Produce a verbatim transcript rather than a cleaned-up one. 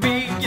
be.